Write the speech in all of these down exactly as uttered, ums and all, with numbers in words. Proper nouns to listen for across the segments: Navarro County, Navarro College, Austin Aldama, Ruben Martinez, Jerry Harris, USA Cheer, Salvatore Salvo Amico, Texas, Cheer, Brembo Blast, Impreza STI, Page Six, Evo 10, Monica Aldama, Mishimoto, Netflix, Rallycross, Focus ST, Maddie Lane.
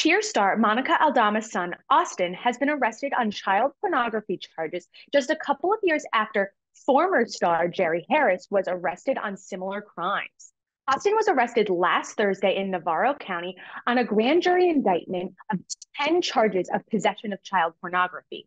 Cheer star Monica Aldama's son, Austin, has been arrested on child pornography charges just a couple of years after former star Jerry Harris was arrested on similar crimes. Austin was arrested last Thursday in Navarro County on a grand jury indictment of ten charges of possession of child pornography.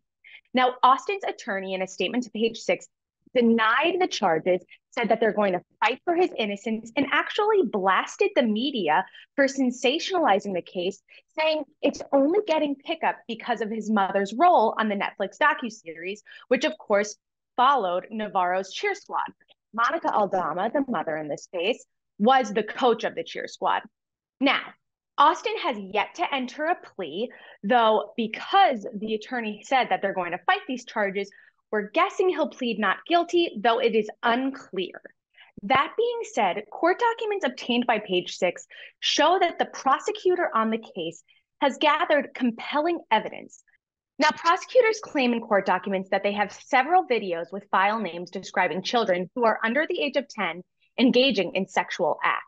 Now, Austin's attorney, in a statement to Page Six, denied the charges, said that they're going to fight for his innocence, and actually blasted the media for sensationalizing the case, saying it's only getting pickup because of his mother's role on the Netflix docuseries, which of course followed Navarro's cheer squad. Monica Aldama, the mother in this case, was the coach of the cheer squad. Now, Austin has yet to enter a plea, though, because the attorney said that they're going to fight these charges. We're guessing he'll plead not guilty, though it is unclear. That being said, court documents obtained by Page Six show that the prosecutor on the case has gathered compelling evidence. Now, prosecutors claim in court documents that they have several videos with file names describing children who are under the age of ten engaging in sexual acts.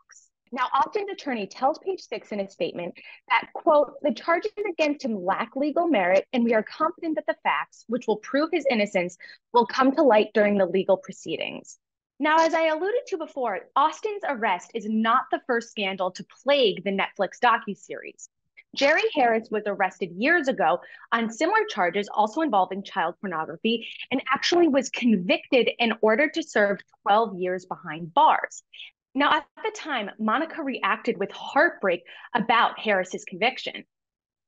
Now, Austin's attorney tells Page Six in a statement that, quote, the charges against him lack legal merit, and we are confident that the facts, which will prove his innocence, will come to light during the legal proceedings. Now, as I alluded to before, Austin's arrest is not the first scandal to plague the Netflix docuseries. Jerry Harris was arrested years ago on similar charges, also involving child pornography, and actually was convicted and ordered to serve twelve years behind bars. Now, at the time, Monica reacted with heartbreak about Harris's conviction.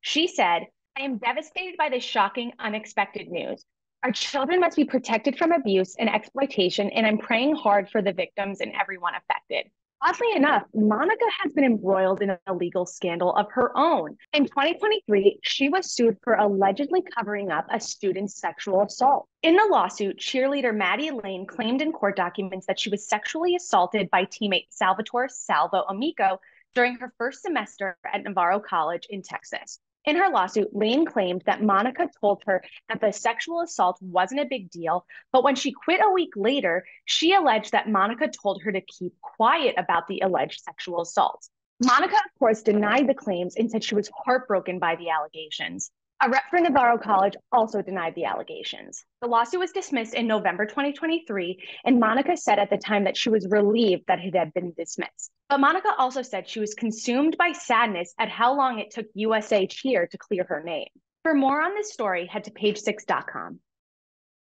She said, I am devastated by this shocking, unexpected news. Our children must be protected from abuse and exploitation, and I'm praying hard for the victims and everyone affected. Oddly enough, Monica has been embroiled in a legal scandal of her own. In twenty twenty-three, she was sued for allegedly covering up a student's sexual assault. In the lawsuit, cheerleader Maddie Lane claimed in court documents that she was sexually assaulted by teammate Salvatore Salvo Amico during her first semester at Navarro College in Texas. In her lawsuit, Lane claimed that Monica told her that the sexual assault wasn't a big deal, but when she quit a week later, she alleged that Monica told her to keep quiet about the alleged sexual assault. Monica, of course, denied the claims and said she was heartbroken by the allegations. A rep for Navarro College also denied the allegations. The lawsuit was dismissed in November twenty twenty-three, and Monica said at the time that she was relieved that it had been dismissed. But Monica also said she was consumed by sadness at how long it took U S A Cheer to clear her name. For more on this story, head to page six dot com.